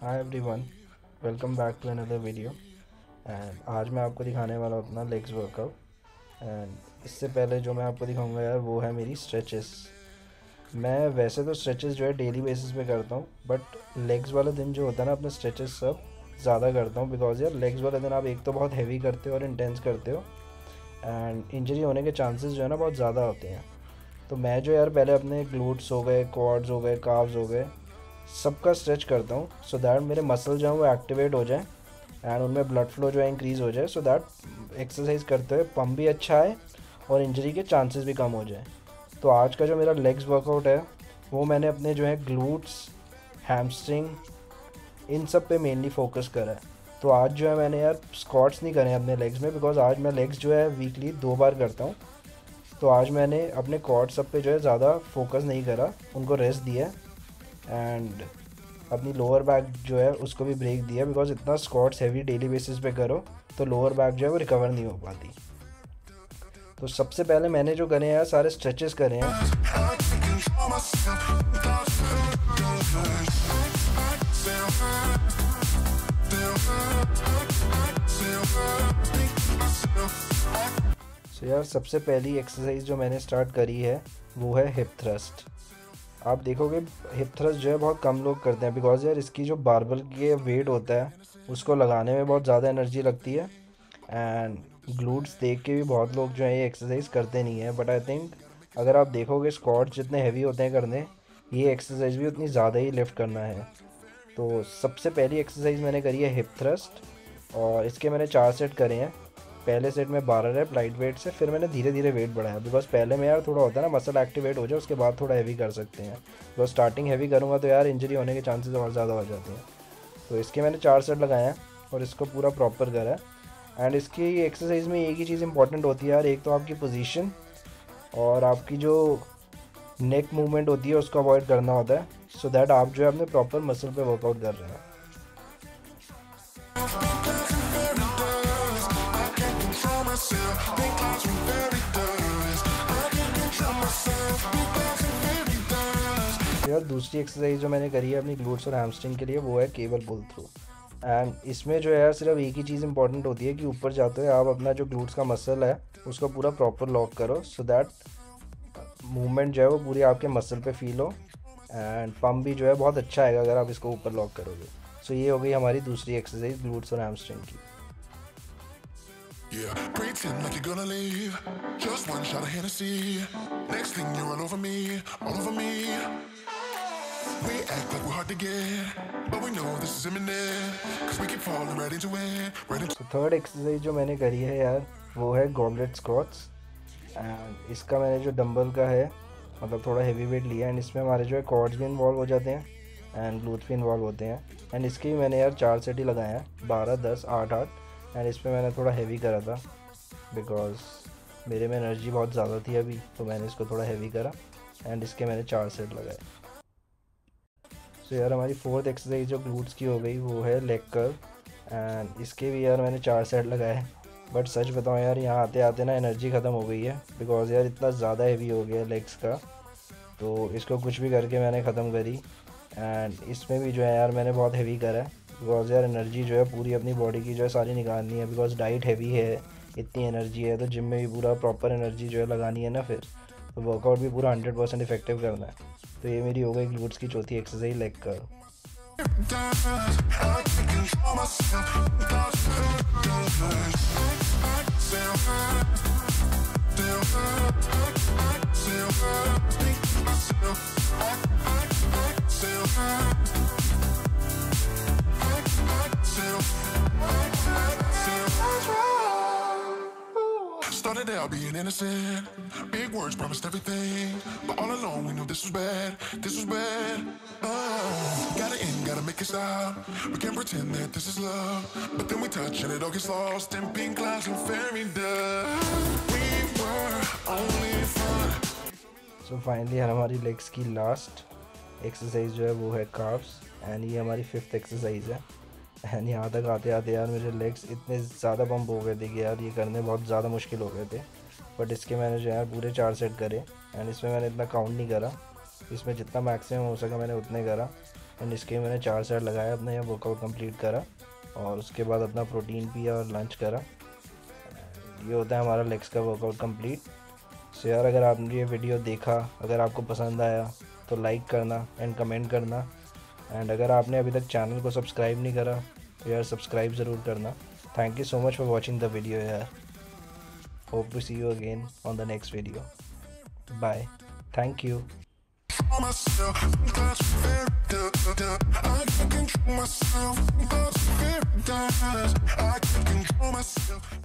Hi everyone, welcome back to another video. And आज मैं आपको दिखाने वाला हूँ अपना लेग्स वर्कआउट। एंड इससे पहले जो मैं आपको दिखाऊंगा यार वो है मेरी स्ट्रेचेस। मैं वैसे तो स्ट्रेचेस जो है डेली बेसिस पे करता हूँ, बट लेग्स वाला दिन जो होता है ना अपने स्ट्रेचेस सब ज़्यादा करता हूँ, बिकॉज यार लेग्स वाले दिन आप एक तो बहुत हैवी करते हो और इंटेंस करते हो, एंड इंजरी होने के चांसेस जो है ना बहुत ज़्यादा होते हैं। तो मैं जो यार पहले अपने ग्लूट्स हो गए, क्वाड्स हो गए, काफ्स हो गए, सबका स्ट्रेच करता हूँ सो दैट मेरे मसल जो हैं वो एक्टिवेट हो जाए एंड उनमें ब्लड फ्लो जो है इंक्रीज़ हो जाए, सो दैट एक्सरसाइज करते हुए पम्प भी अच्छा है और इंजरी के चांसेस भी कम हो जाए। तो आज का जो मेरा लेग्स वर्कआउट है वो मैंने अपने जो है ग्लूट्स, हैमस्ट्रिंग, इन सब पे मेनली फोकस करा है। तो आज जो है मैंने यार स्क्वाट्स नहीं करे अपने लेग्स में, बिकॉज आज मैं लेग्स जो है वीकली 2 बार करता हूँ। तो आज मैंने अपने क्वाड्स सब पे जो है ज़्यादा फोकस नहीं करा, उनको रेस्ट दिया एंड अपनी लोअर बैक जो है उसको भी ब्रेक दिया, बिकॉज इतना स्क्वाट्स हैवी डेली बेसिस पे करो तो लोअर बैक जो है वो रिकवर नहीं हो पाती। तो सबसे पहले मैंने जो करे हैं सारे स्ट्रेचेस करे हैं। सो यार सबसे पहली एक्सरसाइज जो मैंने स्टार्ट करी है वो है हिप थ्रस्ट। आप देखोगे हिप थ्रस्ट जो है बहुत कम लोग करते हैं, बिकॉज यार इसकी जो बारबल के वेट होता है उसको लगाने में बहुत ज़्यादा एनर्जी लगती है एंड ग्लूट्स देख के भी बहुत लोग जो है ये एक्सरसाइज करते नहीं हैं। बट आई थिंक अगर आप देखोगे स्क्वाट्स जितने हैवी होते हैं करने, ये एक्सरसाइज भी उतनी ज़्यादा ही लिफ्ट करना है। तो सबसे पहली एक्सरसाइज मैंने करी है हिप थ्रस्ट, और इसके मैंने 4 सेट करे हैं। पहले सेट में 12 रैप लाइट वेट से, फिर मैंने धीरे धीरे वेट बढ़ाया, बिकॉज पहले में यार थोड़ा होता है ना मसल एक्टिवेट हो जाए, उसके बाद थोड़ा हैवी कर सकते हैं, बिकॉज स्टार्टिंग हैवी करूँगा तो यार इंजरी होने के चांसेस और ज़्यादा हो जाते हैं। तो इसके मैंने 4 सेट लगाए हैं और इसको पूरा प्रॉपर करा। एंड इसकी एक्सरसाइज में एक ही चीज़ इंपॉर्टेंट होती है यार, एक तो आपकी पोजीशन और आपकी जो नेक मूवमेंट होती है उसको अवॉइड करना होता है, सो दैट आप जो है अपने प्रॉपर मसल पर वर्कआउट कर रहे हैं। यार दूसरी एक्सरसाइज जो मैंने करी है अपनी ग्लूट्स और हैमस्ट्रिंग के लिए वो है केबल पुल थ्रू। एंड इसमें जो है यार सिर्फ एक ही चीज़ इंपॉर्टेंट होती है कि ऊपर जाते हुए आप अपना जो ग्लूट्स का मसल है उसको पूरा प्रॉपर लॉक करो, सो दैट मूवमेंट जो है वो पूरी आपके मसल पे फील हो एंड पम्प भी जो है बहुत अच्छा आएगा अगर आप इसको ऊपर लॉक करोगे। सो ये हो गई हमारी दूसरी एक्सरसाइज ग्लूट्स और हैमस्ट्रिंग की। थर्ड एक्सरसाइज जो मैंने करी है यार वो है गॉबलेट स्क्वाट्स। एंड इसका मैंने जो डंबल का है मतलब थोड़ा हैवी वेट लिया, एंड इसमें हमारे जो है क्वाड्स भी इन्वॉल्व हो जाते हैं एंड ग्लूट्स भी इन्वॉल्व होते हैं। एंड इसके भी मैंने यार 4 सेट ही लगाए हैं, 12, 10, 8, 8। एंड इसमें मैंने थोड़ा हैवी करा था बिकॉज मेरे में एनर्जी बहुत ज़्यादा थी अभी, तो मैंने इसको थोड़ा हैवी करा एंड इसके मैंने 4 सेट लगाए। सो यार हमारी फोर्थ एक्सरसाइज जो ग्लूट्स की हो गई वो है लेग कर्ल। एंड इसके भी यार मैंने 4 सेट लगाए, बट सच बताऊँ यार यहाँ आते आते ना एनर्जी ख़त्म हो गई है, बिकॉज यार इतना ज़्यादा हैवी हो गया है लेग्स का, तो इसको कुछ भी करके मैंने ख़त्म करी। एंड इसमें भी जो है यार मैंने बहुत हैवी करा है, बिकॉज यार एनर्जी जो है पूरी अपनी बॉडी की जो है सारी निकालनी है, बिकॉज डाइट हैवी है, इतनी एनर्जी है तो जिम में भी पूरा प्रॉपर एनर्जी जो है लगानी है ना, फिर तो वर्कआउट भी पूरा 100% इफेक्टिव करना है। तो ये मेरी हो गई ग्लूट्स की चौथी exercise leg curl. So finally हमारी लेग्स की लास्ट एक्सरसाइज जो है वो है काफ्स, एंड ये हमारी 5th एक्सरसाइज है। एंड यहाँ तक आते आते यार मेरे लेग्स इतने ज़्यादा पम्प हो गए थे कि यार ये करने बहुत ज़्यादा मुश्किल हो गए थे, बट इसके मैंने जो है पूरे 4 सेट करे। एंड इसमें मैंने इतना काउंट नहीं करा, इसमें जितना मैक्सिमम हो सका मैंने उतने करा। एंड इसके मैंने 4 सेट लगाया, अपना यह वर्कआउट कंप्लीट करा और उसके बाद अपना प्रोटीन पिया और लंच करा। ये होता है हमारा लेग्स का वर्कआउट कंप्लीट। सो यार अगर आपने ये वीडियो देखा, अगर आपको पसंद आया तो लाइक करना एंड कमेंट करना, एंड अगर आपने अभी तक चैनल को सब्सक्राइब नहीं करा तो यार सब्सक्राइब ज़रूर करना। Thank you so much for watching the video यार। Hope to see you again on the next video. Bye. Thank you.